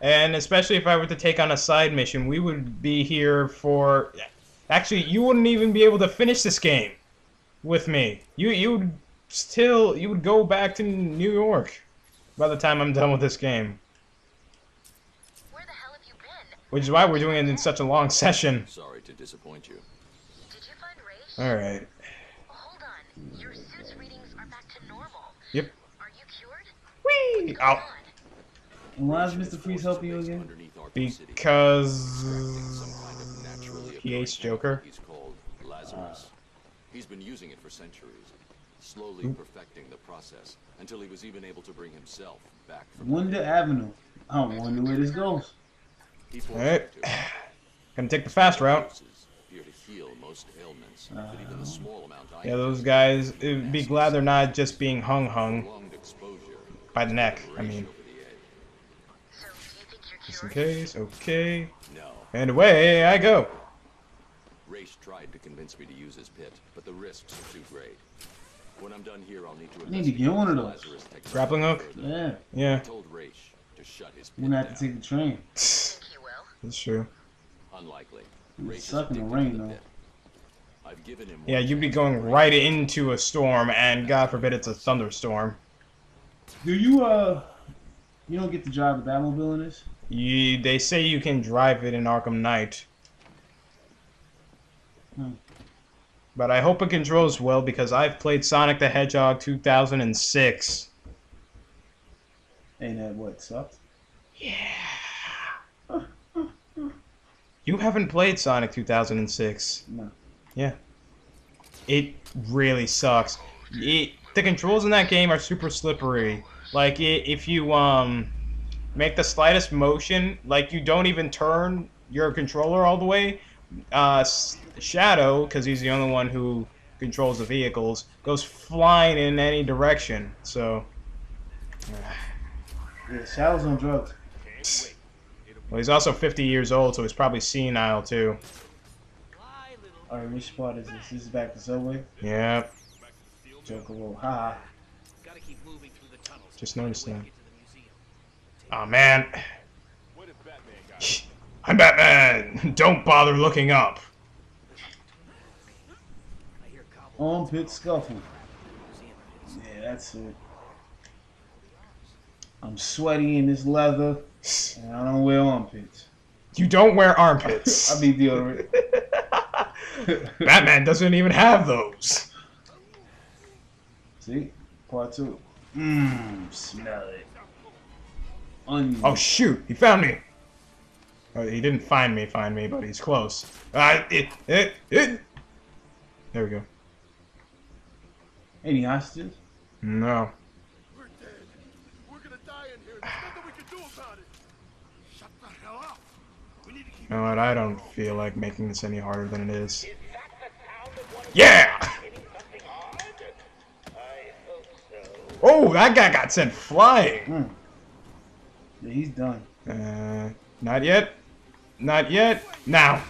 And especially if I were to take on a side mission, we would be here for... Actually, you wouldn't even be able to finish this game with me. You would go back to New York by the time I'm done with this game. Where the hell have you been? Which is why we're doing it in such a long session. Sorry to disappoint you. Did you find Raish? All right. Hold on. Your suit's readings are back to normal. Yep. Are you cured? Whee! Ow. Why is Mr. Freeze helping you again? Because he hates Joker. He's called Lazarus. He's been using it for centuries, slowly perfecting the process until he was even able to bring himself back from Wonder Avenue. I don't wonder where this goes. All right, gonna take the fast route. Yeah, those guys would be glad they're not just being hung by the neck. I mean. Just in case, okay. No. And away I go. Raish tried to convince me to use his pit, but the risks are too great. When I'm done here, I'll need to get one of those. Grappling hook? Yeah. Yeah. Told Raish to shut his pit. We're gonna have to take the train. That's true. Unlikely. It's stuck in the rain though. I've given him yeah, you'd be going right into a storm, and God forbid it's a thunderstorm. Do you you don't get to drive the Batmobile in this? They say you can drive it in Arkham Knight. Hmm. But I hope it controls well because I've played Sonic the Hedgehog 2006. Ain't that what sucked? Yeah. You haven't played Sonic 2006. No. Yeah. It really sucks. The controls in that game are super slippery. Like if you make the slightest motion, like you don't even turn your controller all the way. Shadow, because he's the only one who controls the vehicles, goes flying in any direction. So, yeah, Shadow's on drugs. Well, he's also 50 years old, so he's probably senile too. All right, which spot is this? This is back to subway. Yeah. Joker will ha. Just noticed that. Aw, man. I'm Batman! Don't bother looking up! Armpit scuffle. Yeah, that's it. I'm sweaty in this leather, and I don't wear armpits. You don't wear armpits? I mean deodorant. Batman doesn't even have those. See? Part two. Smell it. Onion. Oh shoot, he found me! Oh, he didn't find me, but he's close. There we go. Any hostages? No. We're dead. We're gonna die in here. There's nothing we can do about it. Shut the hell up. We need to keep you know what? I don't feel like making this any harder than it is. Yeah! Oh, that guy got sent flying. Yeah, he's done. Not yet. Not yet. Now.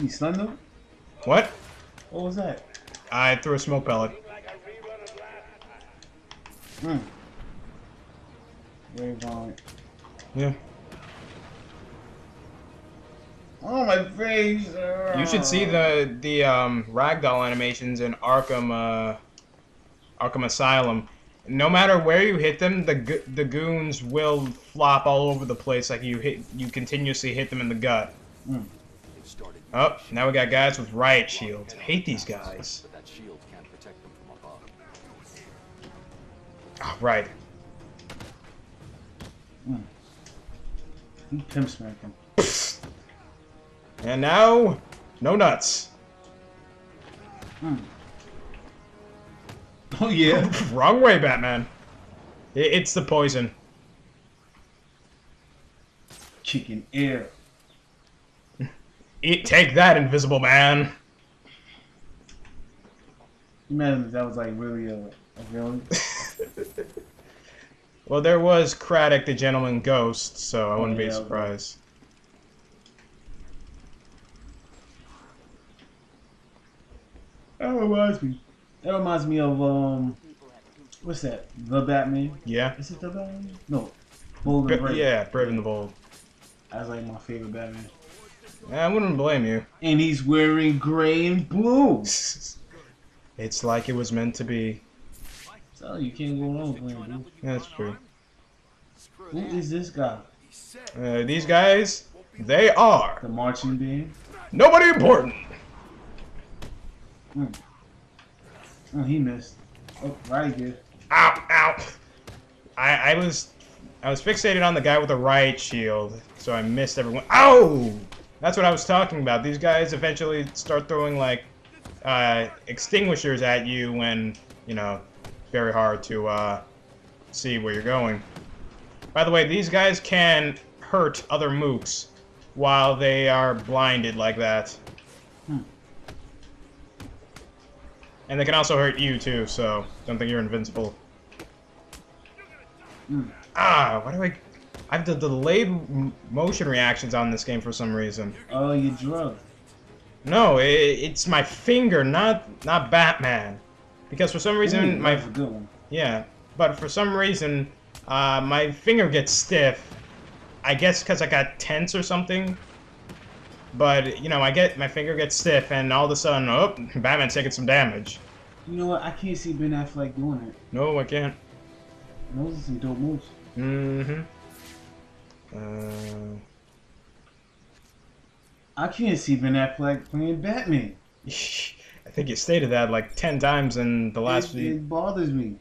You stunned him? What? What was that? I threw a smoke pellet. Very violent. Yeah. Oh my razor! You should see the ragdoll animations in Arkham Asylum. No matter where you hit them, the goons will flop all over the place. Like you continuously hit them in the gut. Oh, now we got guys with riot shields. I hate these guys. Oh, right. Pimp smack him. And now, no nuts. Oh yeah. Wrong way, Batman. It's the poison. Chicken air. Take that, Invisible Man. Imagine if that was like really a villain. Well, there was Craddock the Gentleman Ghost, so I wouldn't be surprised. That reminds me of what's that? The Batman? Yeah. Is it The Batman? No. Bold and Brave. Yeah, Brave and the Bold. That's like my favorite Batman. I wouldn't blame you. And he's wearing gray and blue. It's like it was meant to be. So you can't go wrong with gray and blue. That's true. Who is this guy? These guys, they are the marching band. Nobody important. Mm. Oh, he missed. Oh, right here. Ow, ow. I was fixated on the guy with the riot shield, so I missed everyone. Ow! That's what I was talking about. These guys eventually start throwing like extinguishers at you when, you know, it's very hard to see where you're going. By the way, these guys can hurt other mooks while they are blinded like that. Hmm. And they can also hurt you, too, so don't think you're invincible. Mm. Ah, why do I have the delayed motion reactions on this game for some reason. Oh, you drunk. No, it's my finger, not Batman. Because for some reason, ooh, my... That's a good one. Yeah, but for some reason, my finger gets stiff. I guess because I got tense or something. But, you know, my finger gets stiff, and all of a sudden, oh, Batman's taking some damage. You know what? I can't see Ben Affleck doing it. No, I can't. Those are some dope moves. Mm-hmm. I can't see Ben Affleck playing Batman. I think you stated that like 10 times in the last few. It bothers me.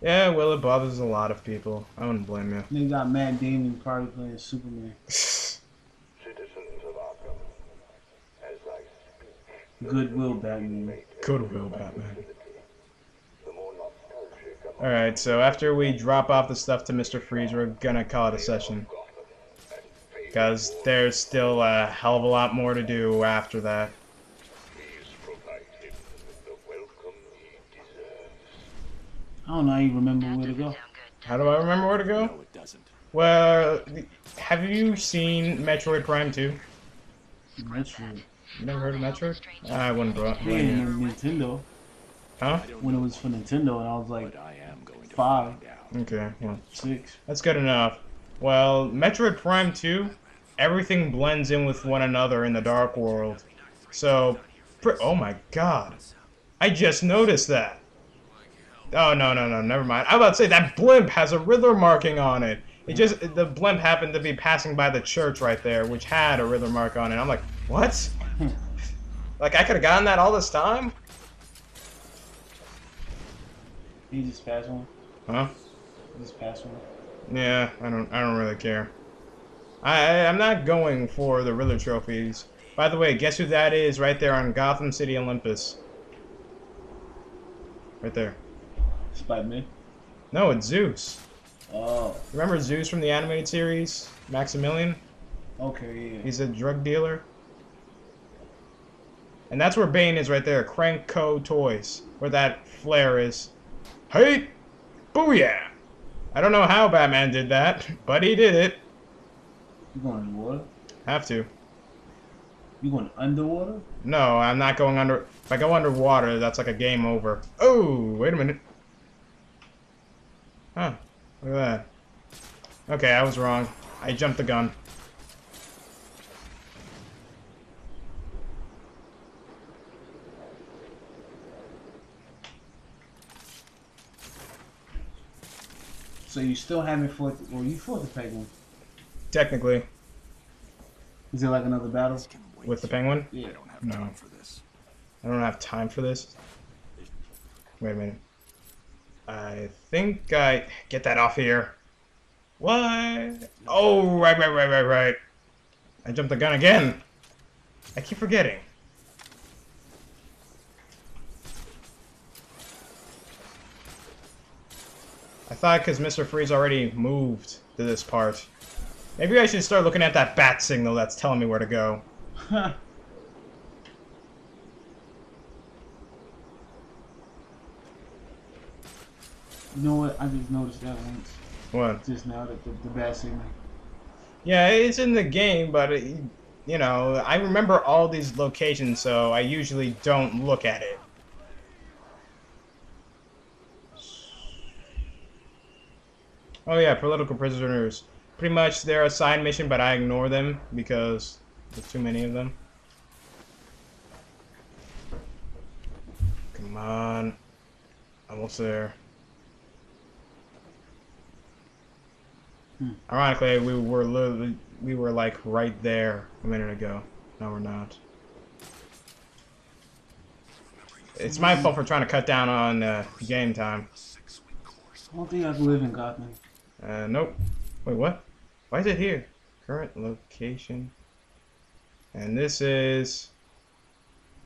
Yeah, well, it bothers a lot of people. I wouldn't blame you. They got Matt Damon probably playing Superman. Goodwill Batman. Goodwill Batman. Alright, so after we drop off the stuff to Mr. Freeze, we're gonna call it a session. Because there's still a hell of a lot more to do after that. I don't know, you remember where to go. How do I remember where to go? No, it doesn't. Well, have you seen Metroid Prime 2? Metroid? You never heard of Metroid? I wouldn't bro. Hey, Nintendo. Huh? When it was for Nintendo, and I was like 5. Okay, well, 6. That's good enough. Well, Metroid Prime 2, everything blends in with one another in the Dark World. So, oh my god. I just noticed that. Oh, no, never mind. I was about to say, that blimp has a Riddler marking on it. The blimp happened to be passing by the church right there, which had a Riddler mark on it. I'm like, what? Like, I could have gotten that all this time? He just passed one. Huh? He just passed one. Yeah, I don't really care. I'm not going for the Riddler trophies. By the way, guess who that is right there on Gotham City Olympus? Right there. Spider-Man? No, it's Zeus. Oh. Remember Zeus from the animated series? Maximilian? Okay, yeah. He's a drug dealer. And that's where Bane is right there, Crankco Toys, where that flare is. Hey! Booyah! I don't know how Batman did that, but he did it. You going underwater? Have to. You going underwater? No, I'm not going under. If I go underwater, that's like a game over. Oh, wait a minute. Huh. Look at that. Okay, I was wrong. I jumped the gun. So you still haven't fought, well, you fought the penguin. Technically. Is it like another battle? With the penguin? Yeah. I don't have time for this. I don't have time for this? Wait a minute. I think I... Get that off here. What? Oh, right. I jumped the gun again. I keep forgetting. I thought because Mr. Freeze already moved to this part. Maybe I should start looking at that bat signal that's telling me where to go. You know what? I just noticed that once. What? Just now, that the bat signal. Yeah, it's in the game, but, it, you know, I remember all these locations, so I usually don't look at it. Oh yeah, political prisoners. Pretty much they're a side mission, but I ignore them because there's too many of them. Come on. Almost there. Ironically, we were like right there a minute ago. No, we're not. It's my fault for trying to cut down on game time. I don't think I can live in Gotham. Nope. Wait, what? Why is it here? Current location. And this is.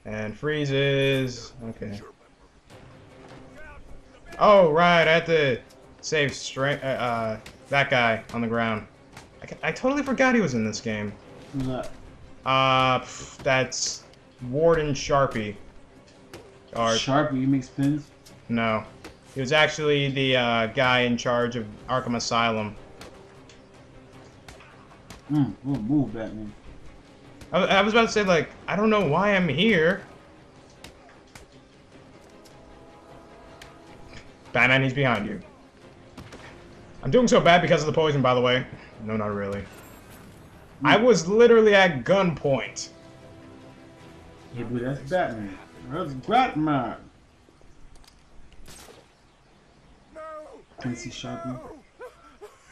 And freezes. Okay. Oh right, I had to save that guy on the ground. I totally forgot he was in this game. Who's that? That's Warden Sharpie. Or Sharpie, you make pins? No. He was actually the guy in charge of Arkham Asylum. We'll move Batman. I was about to say, like, I don't know why I'm here. Batman, he's behind you. I'm doing so bad because of the poison, by the way. No, not really. I was literally at gunpoint. Yeah, but that's Batman. That's Batman. No, Quincy Sharp.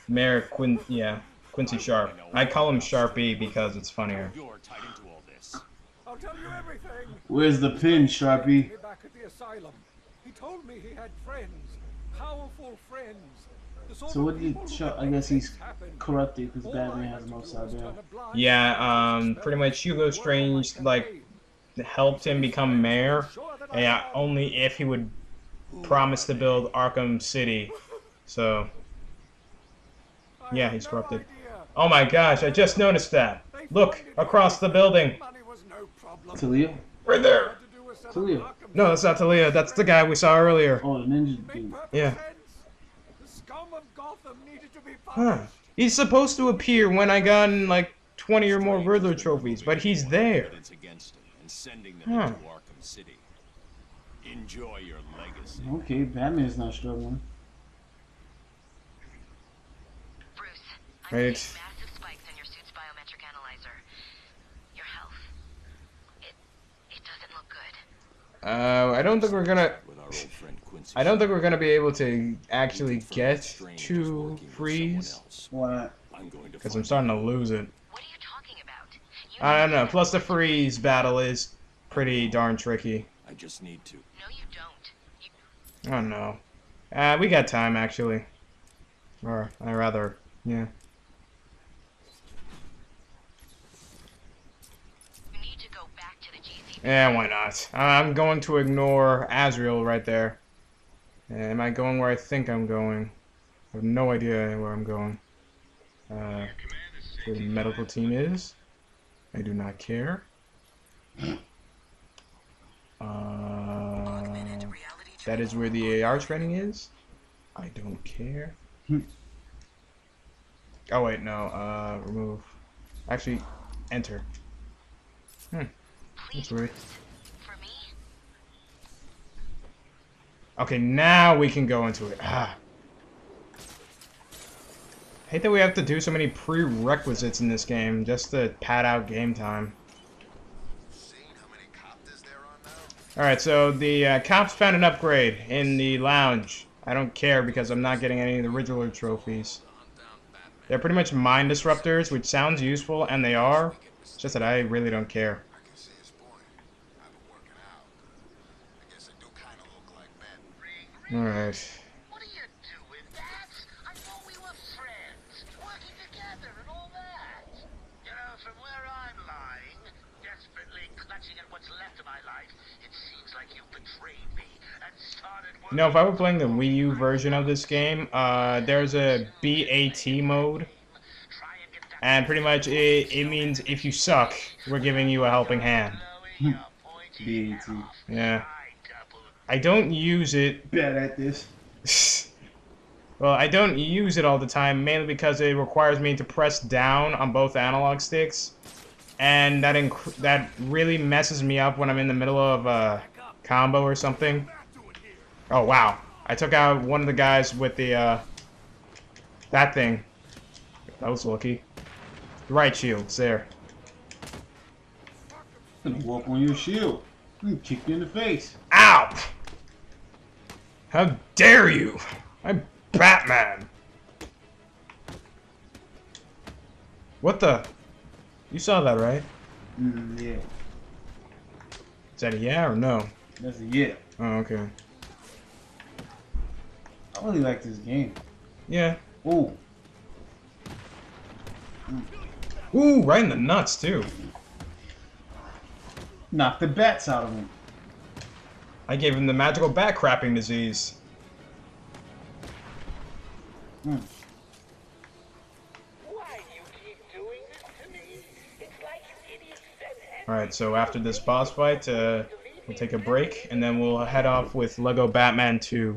Mayor Quincy Sharp. I call him Sharpie because it's funnier. I'll tell you everything. Where's the pin, Sharpie? We're back at the asylum. He told me he had friends, powerful friends. So what do you? I guess he's corrupted because Batman has no idea. Yeah, pretty much Hugo Strange like helped him become mayor, yeah, only if he would promise to build Arkham City. So yeah, he's corrupted. Oh my gosh, I just noticed that. Look across the building. Talia? Right there. Talia? No, that's not Talia. That's the guy we saw earlier. Oh, the ninja dude. Yeah. Huh. He's supposed to appear when I got in like 20 or more Riddler trophies, but he's there. Huh. Okay, Batman's not struggling. Bruce, I'm getting massive spikes on your suit's biometric analyzer. Your health. It doesn't look good. I don't think we're gonna be able to actually get to freeze. What? Because I'm starting to lose it. What are you talking about? I don't know. Plus the freeze battle is pretty darn tricky. I just need to. No, you don't. Oh no. We got time actually. Or I rather, yeah. You need to go back to the GC. Yeah, why not? I'm going to ignore Azrael right there. Am I going where I think I'm going? I have no idea where I'm going. Where the medical team is. I do not care. That is where the AR training is. I don't care. Oh wait, no. Remove. Actually, enter. That's weird. Okay, now we can go into it. I hate that we have to do so many prerequisites in this game just to pad out game time. Alright, so the cops found an upgrade in the lounge. I don't care because I'm not getting any of the Riddler trophies. They're pretty much mind disruptors, which sounds useful, and they are. It's just that I really don't care. Alright. What are you doing, Babs? I thought we were friends, working together and all that. You know, from where I'm lying, desperately clutching at what's left of my life, it seems like you betrayed me and started working. You know, if I were playing the Wii U version of this game, there's a BAT mode. And pretty much it means if you suck, we're giving you a helping hand. BAT. Yeah. I don't use it. Bad at this. Well, I don't use it all the time, mainly because it requires me to press down on both analog sticks, and that really messes me up when I'm in the middle of a combo or something. Oh wow! I took out one of the guys with the That thing. That was lucky. The right shield's there. I'm gonna walk on your shield. I'm gonna kick you in the face. Ow! How dare you! I'm Batman! What the? You saw that, right? Yeah. Is that a yeah or no? That's a yeah. Oh, okay. I really like this game. Yeah. Ooh. Ooh, right in the nuts, too. Knocked the bats out of him. I gave him the magical bat crapping disease. Mm. Alright, so after this boss fight, we'll take a break, and then we'll head off with Lego Batman 2.